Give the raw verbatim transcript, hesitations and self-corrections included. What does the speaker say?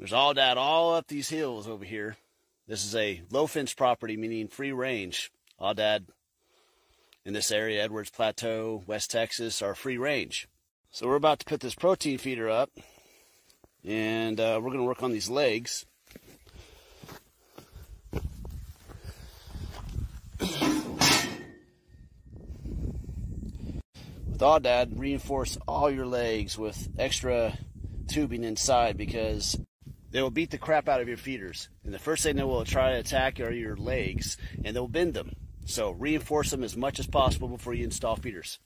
There's Aoudad all up these hills over here. This is a low fence property, meaning free range. Aoudad in this area, Edwards Plateau, West Texas, are free range. So we're about to put this protein feeder up, and uh, we're going to work on these legs. With Aoudad, reinforce all your legs with extra tubing inside, because they will beat the crap out of your feeders, and the first thing they will try to attack are your legs, and they'll bend them. So reinforce them as much as possible before you install feeders.